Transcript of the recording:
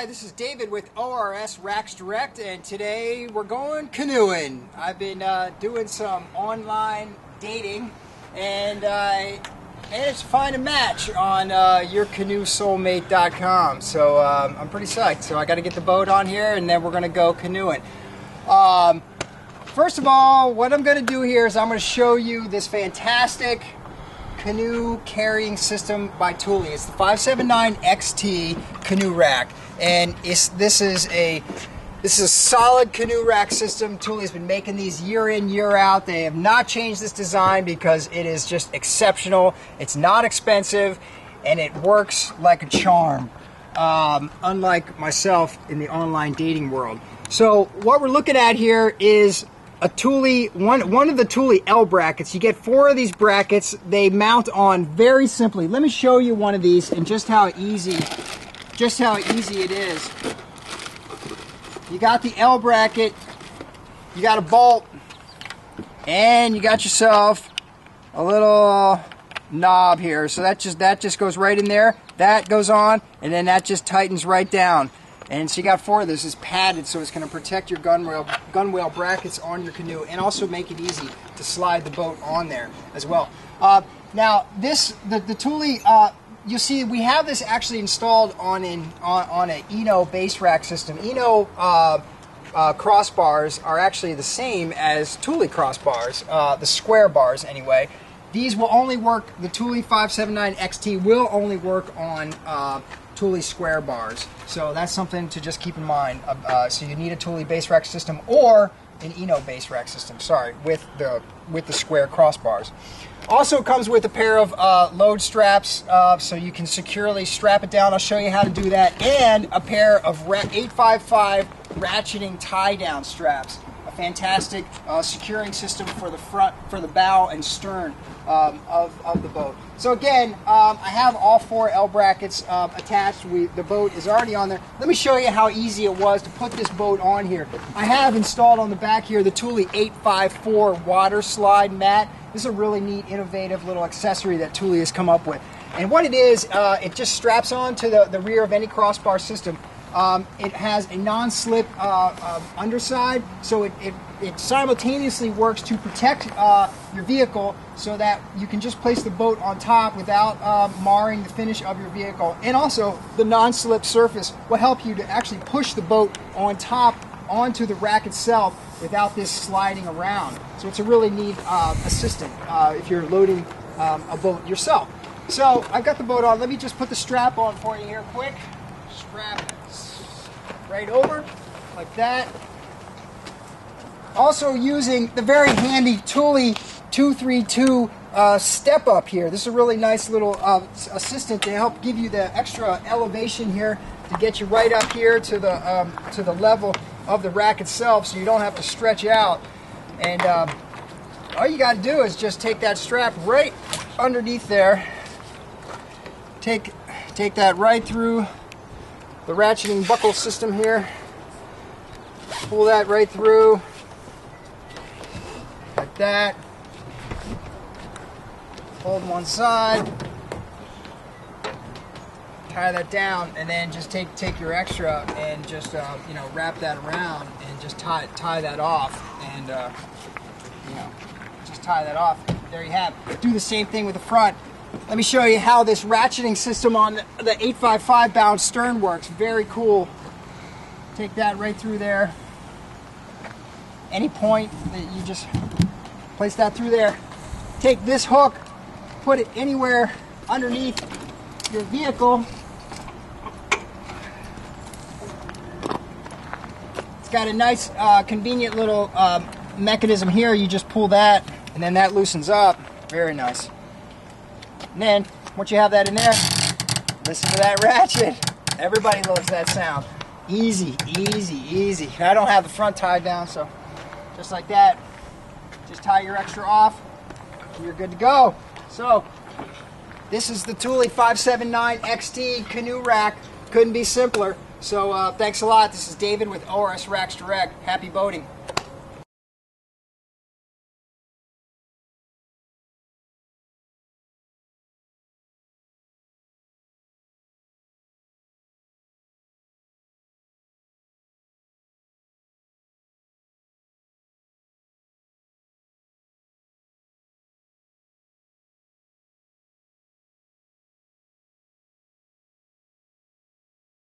Hi, this is David with ORS Racks Direct, and today we're going canoeing. I've been doing some online dating, and I managed to find a match on yourcanoesoulmate.com, so I'm pretty psyched. So I got to get the boat on here, and then we're going to go canoeing. First of all, what I'm going to do here is I'm going to show you this fantastic canoe carrying system by Thule. It's the 579XT canoe rack, and this is a solid canoe rack system. Thule has been making these year in, year out. They have not changed this design because it is just exceptional. It's not expensive, and it works like a charm, unlike myself in the online dating world. So what we're looking at here is a Thule, one of the Thule L brackets. You get four of these brackets. They mount on very simply. Let me show you one of these and just how easy it is. You got the L bracket, you got a bolt, and you got yourself a little knob here. So that just goes right in there. That goes on, and then that just tightens right down. And so you got four of those. It's padded, so it's going to protect your gunwale brackets on your canoe, and also make it easy to slide the boat on there as well. Now, the Thule, you'll see we have this actually installed on an Eno base rack system. Eno crossbars are actually the same as Thule crossbars, the square bars anyway. These will only work. The Thule 579XT will only work on Thule square bars, so that's something to just keep in mind. So you need a Thule base rack system or an Eno base rack system. Sorry, with the square crossbars. Also comes with a pair of load straps, so you can securely strap it down. I'll show you how to do that, and a pair of 855 ratcheting tie down straps. A fantastic securing system for the front, for the bow and stern of the boat. So again, I have all four L brackets attached. The boat is already on there. Let me show you how easy it was to put this boat on here. I have installed on the back here the Thule 854 water slide mat. This is a really neat, innovative little accessory that Thule has come up with. And what it is, it just straps on to the rear of any crossbar system. It has a non-slip underside, so it simultaneously works to protect your vehicle, so that you can just place the boat on top without marring the finish of your vehicle. And also, the non-slip surface will help you to actually push the boat on top onto the rack itself without this sliding around. So it's a really neat assistant if you're loading a boat yourself. So I've got the boat on. Let me just put the strap on for you here quick. Strap right over like that. Also using the very handy Thule 232 step up here. This is a really nice little assistant to help give you the extra elevation here to get you right up here to the level of the rack itself, so you don't have to stretch out. And all you got to do is just take that strap right underneath there. Take that right through the ratcheting buckle system here, pull that right through like that, hold one side, tie that down, and then just take your extra and just you know, wrap that around and just tie that off, and you know, just tie that off. There you have it. Do the same thing with the front. Let me show you how this ratcheting system on the 855 bound stern works. Very cool. Take that right through there. Any point that you just place that through there. Take this hook, put it anywhere underneath your vehicle. It's got a nice, convenient little mechanism here. You just pull that, and then that loosens up. Very nice. And then, once you have that in there, listen to that ratchet. Everybody loves that sound. Easy, easy, easy. I don't have the front tied down, so just like that. Just tie your extra off, and you're good to go. So, this is the Thule 579XT canoe rack. Couldn't be simpler. So, thanks a lot. This is David with ORS Racks Direct. Happy boating.